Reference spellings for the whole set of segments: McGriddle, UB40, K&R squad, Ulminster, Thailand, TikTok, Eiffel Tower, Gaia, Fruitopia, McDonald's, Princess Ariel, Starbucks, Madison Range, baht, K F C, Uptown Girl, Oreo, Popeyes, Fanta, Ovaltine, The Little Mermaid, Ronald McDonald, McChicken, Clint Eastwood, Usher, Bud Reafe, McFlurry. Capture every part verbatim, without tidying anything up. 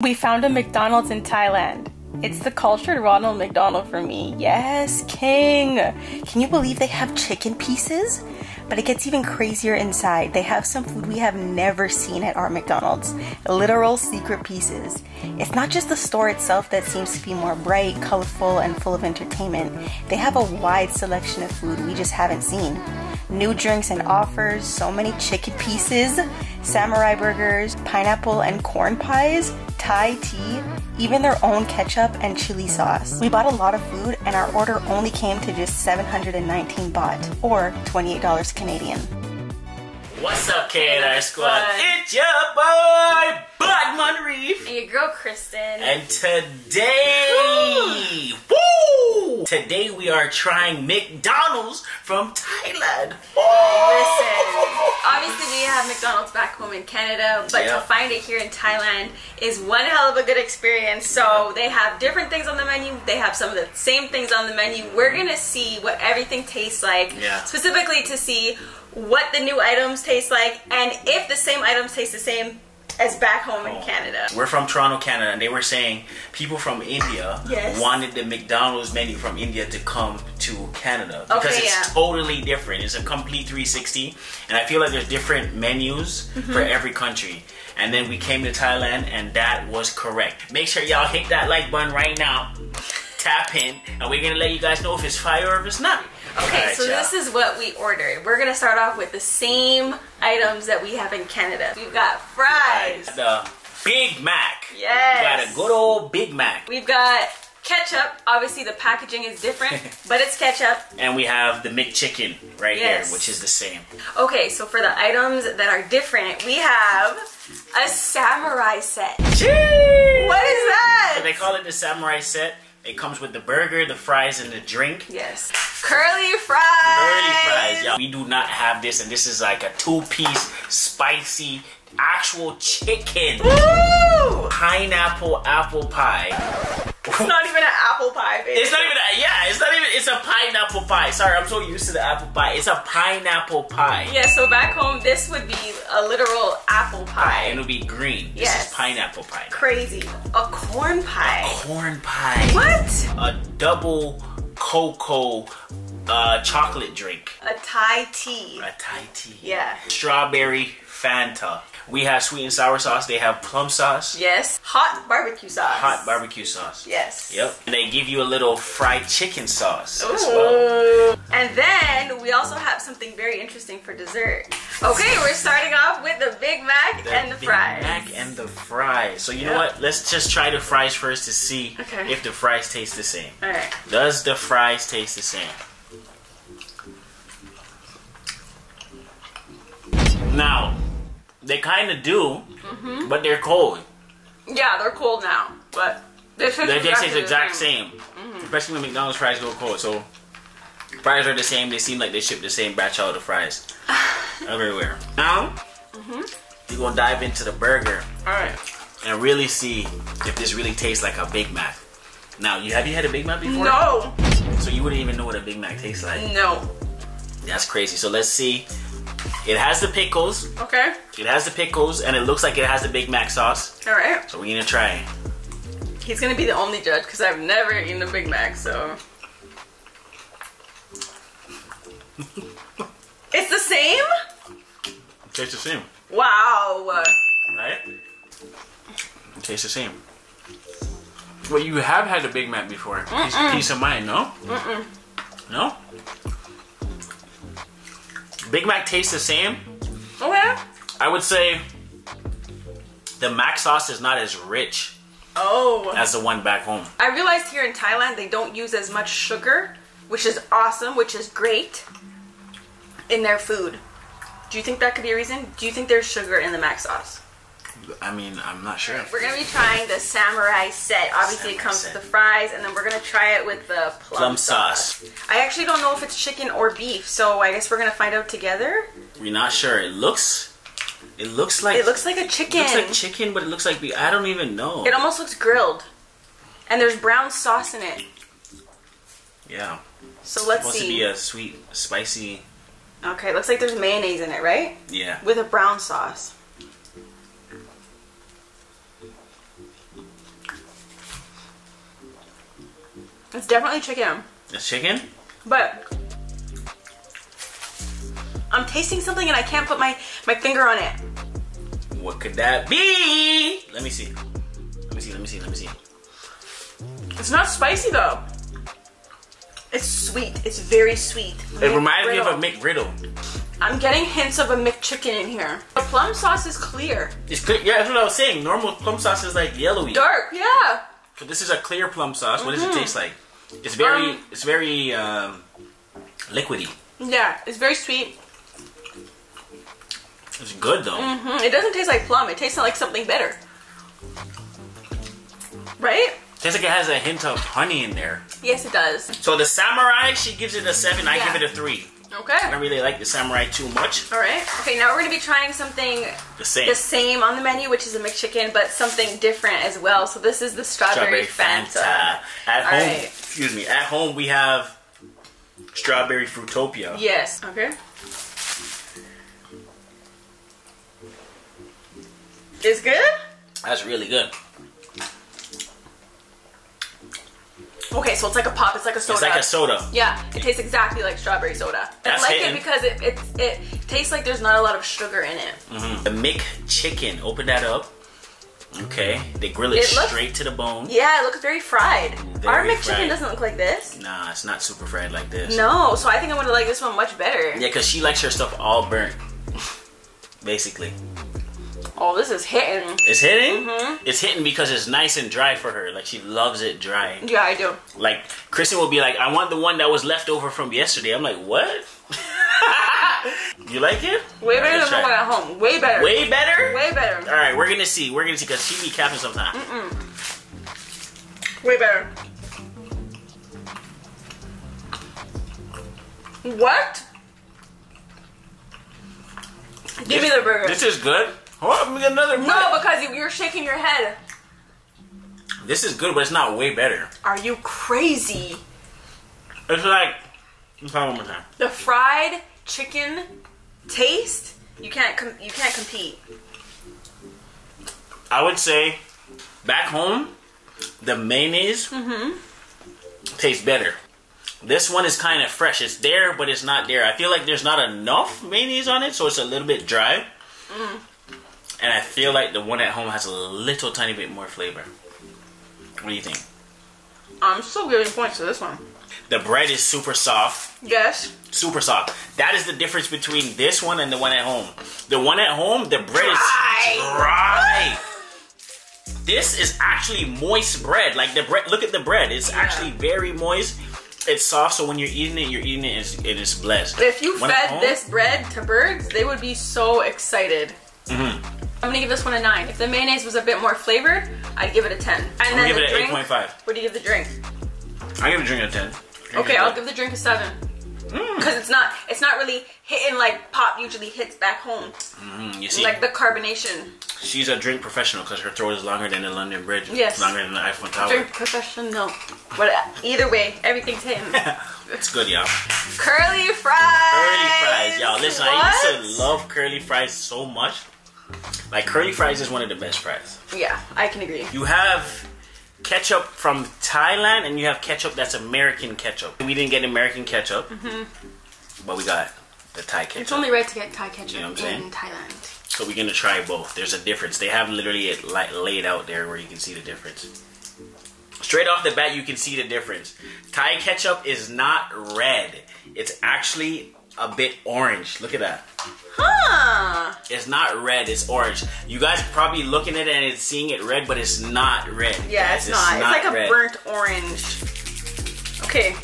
We found a McDonald's in Thailand. It's the cultured Ronald McDonald for me. Yes, king! Can you believe they have chicken pieces? But it gets even crazier inside. They have some food we have never seen at our McDonald's. Literal secret pieces. It's not just the store itself that seems to be more bright, colorful, and full of entertainment. They have a wide selection of food we just haven't seen. New drinks and offers, so many chicken pieces, samurai burgers, pineapple and corn pies, Thai tea, even their own ketchup and chili sauce. We bought a lot of food and our order only came to just seven hundred nineteen baht, or twenty-eight dollars Canadian. What's up, K and R squad? It's your boy, Bud Reafe! And your girl, Kristen. And today, woo! Today we are trying McDonald's from Thailand. Listen, obviously we have McDonald's back home in Canada, but yeah. to find it here in Thailand is one hell of a good experience. So they have different things on the menu. They have some of the same things on the menu. We're gonna see what everything tastes like, yeah. specifically to see what the new items taste like, and if the same items taste the same as back home in Canada. We're from Toronto, Canada, and they were saying people from India yes. wanted the McDonald's menu from India to come to Canada because okay, it's yeah. totally different. It's a complete three sixty, and I feel like there's different menus mm-hmm. for every country. And then we came to Thailand, and that was correct. Make sure y'all hit that like button right now. Tap in, and we're gonna let you guys know if it's fire or if it's not. Okay, right, so yeah. this is what we ordered. We're gonna start off with the same items that we have in Canada. We've got fries, the Big Mac. Yes, we got a good old Big Mac. We've got ketchup. Obviously, the packaging is different, but it's ketchup. And we have the McChicken right yes. here, which is the same. Okay, so for the items that are different, we have a samurai set. Jeez! What is that? So they call it the samurai set. It comes with the burger, the fries, and the drink. Yes. Curly fries! Curly fries, y'all. We do not have this, and this is like a two-piece spicy actual chicken. Woo! Pineapple apple pie. It's not even an apple pie, baby. It's not even a, yeah, it's not even, it's a pineapple pie. Sorry, I'm so used to the apple pie. It's a pineapple pie. Yeah, so back home, this would be a literal apple pie. And it would be green. Yes. This is pineapple pie. Crazy. A corn pie. A corn pie. What? A double cocoa uh, chocolate drink. A Thai tea. A Thai tea. Yeah. Strawberry Fanta. We have sweet and sour sauce. They have plum sauce. Yes. Hot barbecue sauce. Hot barbecue sauce. Yes. Yep. And they give you a little fried chicken sauce Ooh. as well. And then we also have something very interesting for dessert. Okay, we're starting off with the Big Mac the and the Big fries. Big Mac and the fries. So you yep. know what? Let's just try the fries first to see okay. if the fries taste the same. All right. Does the fries taste the same? Now, they kind of do, mm-hmm. but they're cold. Yeah, they're cold now, but they taste exactly the exact same. same. Mm-hmm. Especially when McDonald's fries go cold, so fries are the same. They seem like they ship the same batch out of the fries everywhere. Now, mm-hmm. we're gonna dive into the burger. All right. And really see if this really tastes like a Big Mac. Now, you have you had a Big Mac before? No. So you wouldn't even know what a Big Mac tastes like? No. That's crazy. So let's see. It has the pickles. Okay. It has the pickles, and it looks like it has the Big Mac sauce. All right. So we're gonna try it. He's gonna be the only judge because I've never eaten a Big Mac, so. It's the same? It tastes the same. Wow. Right? It tastes the same. Well, you have had a Big Mac before. Mm-mm. Peace, peace of mind, no? Mm-mm. No? Big Mac tastes the same. Okay. I would say the Mac sauce is not as rich oh. as the one back home. I realized here in Thailand they don't use as much sugar, which is awesome, which is great, in their food. Do you think that could be a reason? Do you think there's sugar in the Mac sauce? I mean, I'm not sure. We're going to be trying the samurai set. Obviously, samurai it comes set. with the fries, and then we're going to try it with the plum, plum sauce. sauce. I actually don't know if it's chicken or beef, so I guess we're going to find out together. We're not sure. It looks it looks like... It looks like a chicken. It looks like chicken, but it looks like beef. I don't even know. It almost looks grilled, and there's brown sauce in it. Yeah. So let's it's supposed see. supposed to be a sweet, spicy... Okay, it looks like there's mayonnaise in it, right? Yeah. With a brown sauce. It's definitely chicken. It's chicken? But I'm tasting something and I can't put my, my finger on it. What could that be? Let me see. Let me see, let me see, let me see. It's not spicy though. It's sweet. It's very sweet. It reminds me of a McGriddle. I'm getting hints of a McChicken in here. The plum sauce is clear. It's clear. Yeah, that's what I was saying. Normal plum sauce is like yellowy. Dark, yeah. So this is a clear plum sauce. What mm-hmm. does it taste like? It's very, um, it's very um, liquidy. Yeah, it's very sweet. It's good though. Mm-hmm. It doesn't taste like plum. It tastes like something better. Right? It tastes like it has a hint of honey in there. Yes, it does. So the samurai, she gives it a seven. Yeah. I give it a three. Okay. I don't really like the samurai too much. All right. Okay, now we're going to be trying something the same. the same on the menu, which is a McChicken, but something different as well. So this is the strawberry, strawberry Fanta. Fanta. At All home, right. excuse me, at home we have strawberry Fruitopia. Yes. Okay. It's good? That's really good. Okay, so it's like a pop. It's like a soda. It's like a soda. Yeah, it tastes exactly like strawberry soda. That's I like hitting. it because it, it it tastes like there's not a lot of sugar in it. Mm-hmm. The McChicken. Open that up. Okay, they grill it, it straight looks, to the bone. Yeah, it looks very fried. Very Our McChicken fried. doesn't look like this. Nah, it's not super fried like this. No, so I think I'm gonna like this one much better. Yeah, because she likes her stuff all burnt, basically. Oh, this is hitting. It's hitting? Mm-hmm. It's hitting because it's nice and dry for her. Like, she loves it dry. Yeah, I do. Like, Kristen will be like, I want the one that was left over from yesterday. I'm like, what? You like it? Way better than the one at home. Way better. Way better? Way better. All right, we're going to see. We're going to see because she be capping sometimes. Mm-mm. Way better. What? This, Give me the burger. This is good. Hold on, we got another. No, because you, you're shaking your head. This is good, but it's not way better. Are you crazy? It's like, let's try one more time. The fried chicken taste, you can't, com you can't compete. I would say, back home, the mayonnaise mm-hmm. tastes better. This one is kind of fresh. It's there, but it's not there. I feel like there's not enough mayonnaise on it, so it's a little bit dry. Mm. And I feel like the one at home has a little tiny bit more flavor. What do you think? I'm still giving points to this one. The bread is super soft. Yes. Super soft. That is the difference between this one and the one at home. The one at home, the bread dry. is dry. This is actually moist bread. Like the bread, look at the bread. It's yeah. actually very moist. It's soft, so when you're eating it, you're eating it, and it's blessed. If you when fed home, this bread to birds, they would be so excited. Mm-hmm. I'm gonna give this one a nine. If the mayonnaise was a bit more flavored, I'd give it a ten. And I'm then give the it an eight point five. What do you give the drink? I give the drink a ten. Drink okay, a I'll give the drink a seven. Because mm. it's not, it's not really hitting like pop usually hits back home. Mm, you see, like the carbonation. She's a drink professional because her throat is longer than the London Bridge. Yes. Longer than the Eiffel Tower. Drink professional. But either way, everything's hitting. It's good, y'all. Curly fries. Curly fries, y'all. Listen, what? I used to love curly fries so much. Like, curly fries is one of the best fries. Yeah, I can agree. You have ketchup from Thailand, and you have ketchup that's American ketchup. We didn't get American ketchup, mm-hmm. but we got the Thai ketchup. It's only right to get Thai ketchup you know what I'm saying? in Thailand. So we're going to try both. There's a difference. They have literally it laid out there where you can see the difference. Straight off the bat, you can see the difference. Thai ketchup is not red. It's actually a bit orange. Look at that. Huh. It's not red, it's orange. You guys are probably looking at it and it's seeing it red, but it's not red. Yeah, it's, it's not. not. It's like red. a burnt orange. Okay.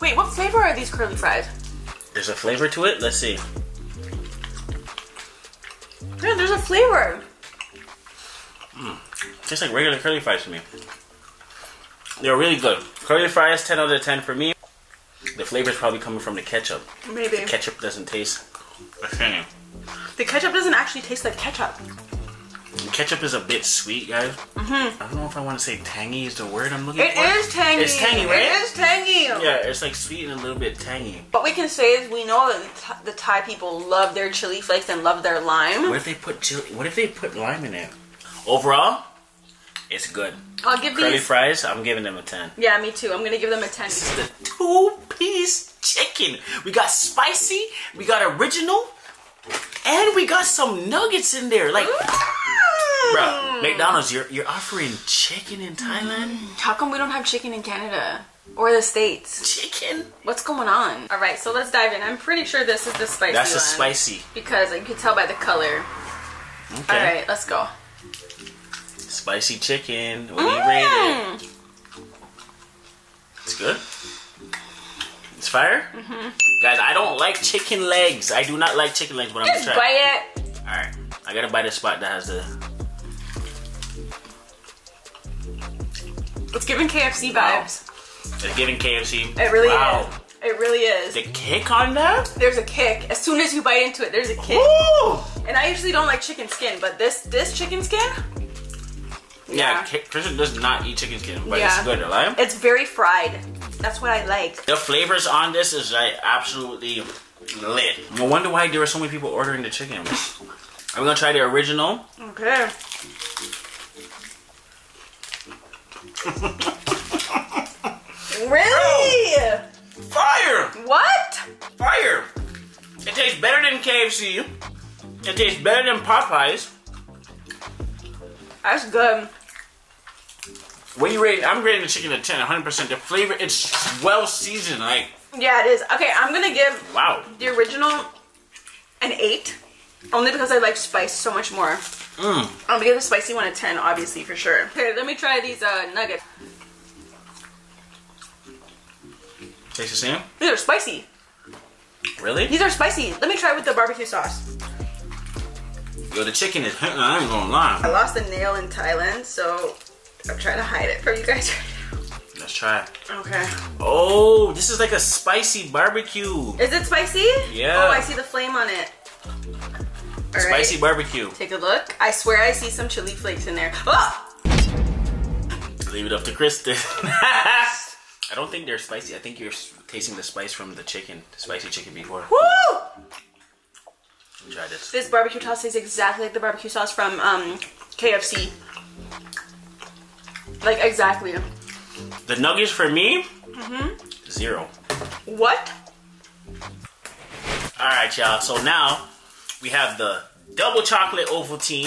Wait, what flavor are these curly fries? There's a flavor to it? Let's see. Yeah, there's a flavor. Mm. Tastes like regular curly fries to me. They're really good. Curly fries, ten out of ten for me. The flavor's probably coming from the ketchup. Maybe. The ketchup doesn't taste the same. The ketchup doesn't actually taste like ketchup. The ketchup is a bit sweet, guys. Mm-hmm. I don't know if I want to say tangy is the word I'm looking for. It is tangy. It's tangy, right? It is tangy. Yeah, it's like sweet and a little bit tangy. What we can say is we know that the Thai people love their chili flakes and love their lime. What if they put chili? What if they put lime in it? Overall, it's good. I'll give Curly these. Curly fries, I'm giving them a ten. Yeah, me too. I'm going to give them a ten. This is the two-piece chicken. We got spicy, we got original, and we got some nuggets in there. Like, mm. Bro, McDonald's, you're, you're offering chicken in Thailand? How come we don't have chicken in Canada? Or the States? Chicken? What's going on? All right, so let's dive in. I'm pretty sure this is the spicy That's the spicy. Because you can tell by the color. Okay. All right, let's go. Spicy chicken. What do you mm. rate it? It's good. It's fire. Mm-hmm. Guys, I don't like chicken legs. I do not like chicken legs, but Just I'm gonna try. Just bite it. All right, I gotta bite the spot that has the. It's giving K F C vibes. Wow. It's giving K F C. It really wow. is. It really is. The kick on that? There's a kick. As soon as you bite into it, there's a kick. Ooh. And I usually don't like chicken skin, but this this chicken skin. Yeah, yeah, Kristen does not eat chicken skin, but yeah. It's good, right? It's very fried. That's what I like. The flavors on this is like absolutely lit. No wonder why there were so many people ordering the chicken. I'm gonna try the original. Okay. Really? Bro, fire! What? Fire! It tastes better than K F C. It tastes better than Popeyes. That's good. What are you rating? I'm rating the chicken a ten, one hundred percent. The flavor, it's well seasoned, like. Yeah, it is. Okay, I'm gonna give wow the original an eight, only because I like spice so much more. Mm. I'm gonna give the spicy one a ten, obviously, for sure. Okay, let me try these uh, nuggets. Tastes the same? These are spicy. Really? These are spicy. Let me try with the barbecue sauce. Yo, the chicken is, I ain't gonna lie. I lost a nail in Thailand, so I'm trying to hide it from you guys right now. Let's try it. Okay. Oh, this is like a spicy barbecue. Is it spicy? Yeah. Oh, I see the flame on it. All spicy right. barbecue. Take a look. I swear I see some chili flakes in there. Oh! Leave it up to Kristen. I don't think they're spicy. I think you're tasting the spice from the chicken, the spicy chicken before. Woo! Try this. This barbecue sauce tastes exactly like the barbecue sauce from um, K F C. Like, exactly. The nuggets for me, mm-hmm. zero. What? All right, y'all. So now we have the double chocolate Ovaltine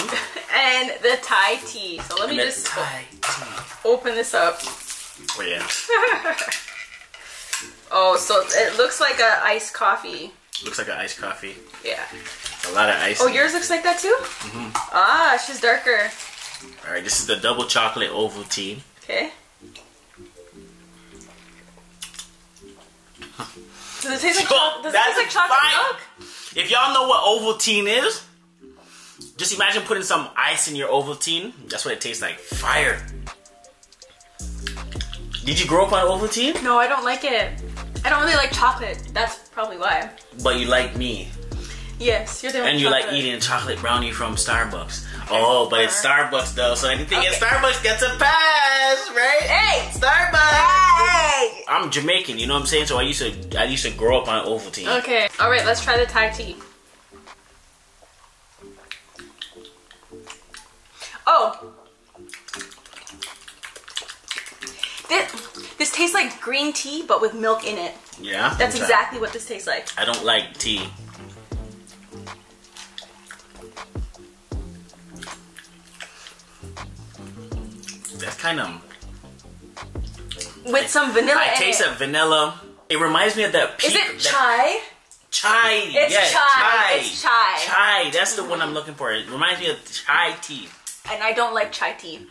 and the Thai tea. So let and me just Thai tea. open this up. Oh, yeah. Oh, so it looks like an iced coffee. Looks like an iced coffee. Yeah. A lot of ice. Oh, yours looks like that too? Mm-hmm. Ah, she's darker. All right, this is the double chocolate Ovaltine. Okay. Does it taste like, cho does it taste like chocolate milk? If y'all know what Ovaltine is, just imagine putting some ice in your Ovaltine. That's what it tastes like. Fire. Did you grow up on Ovaltine? No, I don't like it. I don't really like chocolate. That's probably why. But you like me. Yes, you're the one. And you chocolate. like eating chocolate brownie from Starbucks. Oh, but it's Starbucks though, so anything okay. at Starbucks gets a pass, right? Hey, Starbucks! Hey! I'm Jamaican, you know what I'm saying? So I used to, I used to grow up on Ovaltine. Okay, all right, let's try the Thai tea. Oh, this, this tastes like green tea, but with milk in it. Yeah, that's exactly what this tastes like. I don't like tea. That's kind of with I, some vanilla. I in taste it. a vanilla. It reminds me of that. Peak, Is it that, chai? Chai. It's yes, chai. chai. It's chai. Chai. That's the one I'm looking for. It reminds me of chai tea. And I don't like chai tea,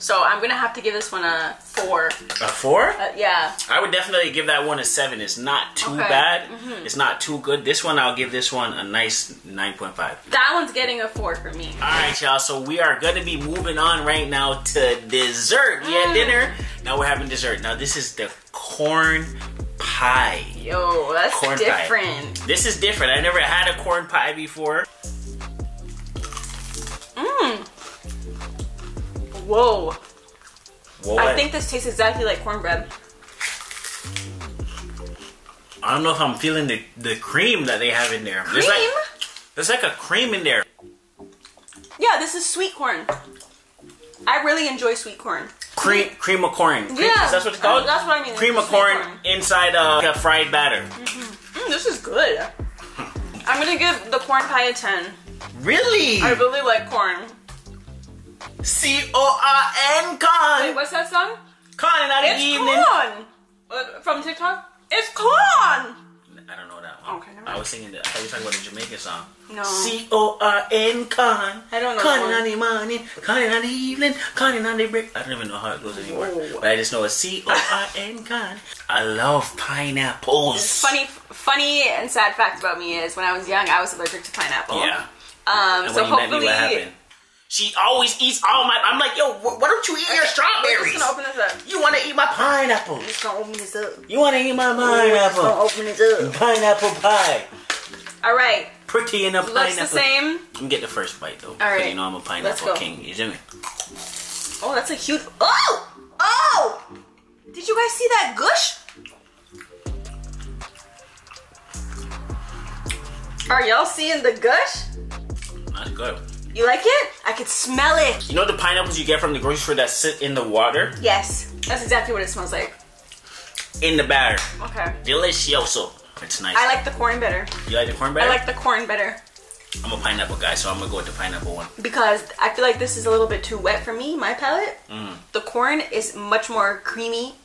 so I'm gonna have to give this one a four. A four? Uh, yeah. I would definitely give that one a seven. It's not too okay. bad. Mm-hmm. It's not too good. This one, I'll give this one a nice nine point five. That one's getting a four for me. All right, y'all. So we are gonna be moving on right now to dessert. Mm. Yeah, dinner. Now we're having dessert. Now this is the corn pie. Yo, that's corn different. Pie. This is different. I never had a corn pie before. Mmm. Whoa. Whoa. I think this tastes exactly like cornbread. I don't know if I'm feeling the, the cream that they have in there. Cream? There's like, there's like a cream in there. Yeah, this is sweet corn. I really enjoy sweet corn. Cream, cream of corn. Cream, yeah. That's what it's called? That's what I mean. Cream of corn, corn inside uh, a fried batter. Mm-hmm. Mm, this is good. I'm going to give the corn pie a ten. Really? I really like corn. C O R N, corn. Wait, what's that song? Corn out of the evening. It's corn. From TikTok? It's corn. I don't know that one. Okay, I was singing that. I thought you were talking about the Jamaican song. No. C O R N, corn. I don't know. Corn on the morning, corn on the evening, corn on the break. I don't even know how it goes anymore. But I just know it's C O R N, corn. I love pineapples. Funny, funny and sad fact about me is when I was young, I was allergic to pineapple. Yeah. Um, and so when you hopefully... met me, what happened? She always eats all my... I'm like, yo, why don't you eat okay, your strawberries? I'm just gonna open this up. You want to eat my pineapple. I'm just gonna open this up. You want to eat my pineapple. I'm just gonna open this up. Pineapple pie. All right. Pretty enough pineapple. Looks the same. I'm getting the first bite, though. All right. You know I'm a pineapple king. You see me? Oh, that's a huge... Oh! Oh! Did you guys see that gush? Are y'all seeing the gush? That's good. You like it? I could smell it. You know the pineapples you get from the grocery store that sit in the water? Yes. That's exactly what it smells like. In the batter. Okay. Delicioso. It's nice. I like the corn better. You like the corn better? I like the corn better. I'm a pineapple guy, so I'm going to go with the pineapple one. Because I feel like this is a little bit too wet for me, my palate. Mm. The corn is much more creamy,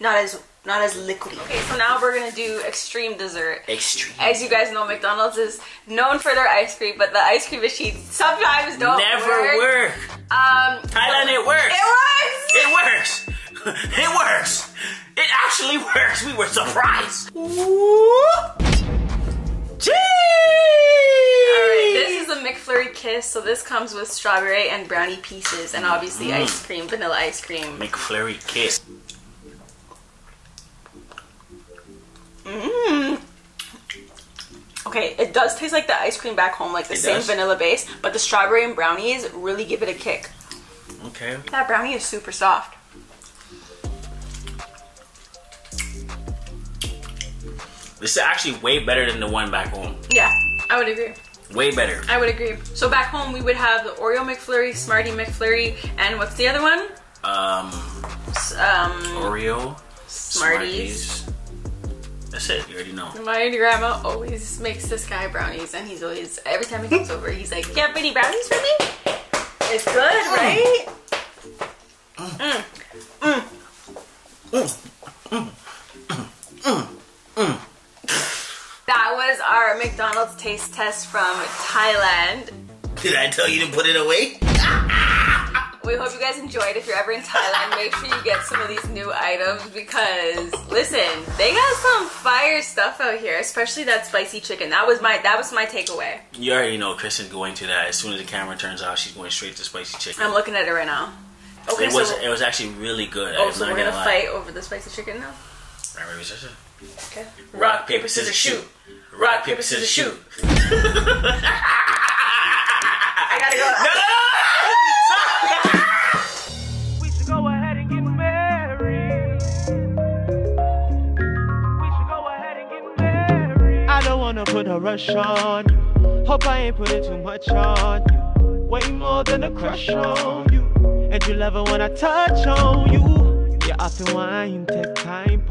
not as... Not as liquidy. Okay, so now we're gonna do extreme dessert. Extreme. As you guys know, McDonald's is known for their ice cream, but the ice cream machines sometimes don't Never work. work. Um, Thailand, it works. It works. It works. It works. It actually works. We were surprised. Cheese. All right, this is a McFlurry kiss. So this comes with strawberry and brownie pieces, and obviously mm. ice cream, vanilla ice cream. McFlurry kiss. Mmm. Okay, it does taste like the ice cream back home, like the it same does. vanilla base, but the strawberry and brownies really give it a kick. Okay. That brownie is super soft. This is actually way better than the one back home. Yeah, I would agree. Way better. I would agree. So back home, we would have the Oreo McFlurry, Smartie McFlurry, and what's the other one? Um. Um. Oreo. Smarties. Smarties. That's it, you already know. My grandma always makes this guy brownies, and he's always, every time he comes over, he's like, you have any brownies for me? It's good, mm. right? Mm. Mm. Mm. Mm. Mm. Mm. Mm. That was our McDonald's taste test from Thailand. Did I tell you to put it away? We hope you guys enjoyed. If you're ever in Thailand, make sure you get some of these new items because, listen, they got some fire stuff out here, especially that spicy chicken. That was my that was my takeaway. You already know Kristen's going to that. As soon as the camera turns off, she's going straight to spicy chicken. I'm looking at it right now. Okay, it, so was, it was actually really good. Oh, so we're going to fight over the spicy chicken now? Okay. Rock, paper, scissors, shoot. Rock, paper, scissors, shoot. I gotta go. No! Put a rush on you. Hope I ain't putting too much on you. Way more than a crush on you. And you love it when I touch on you. Yeah, I feel wine, take time.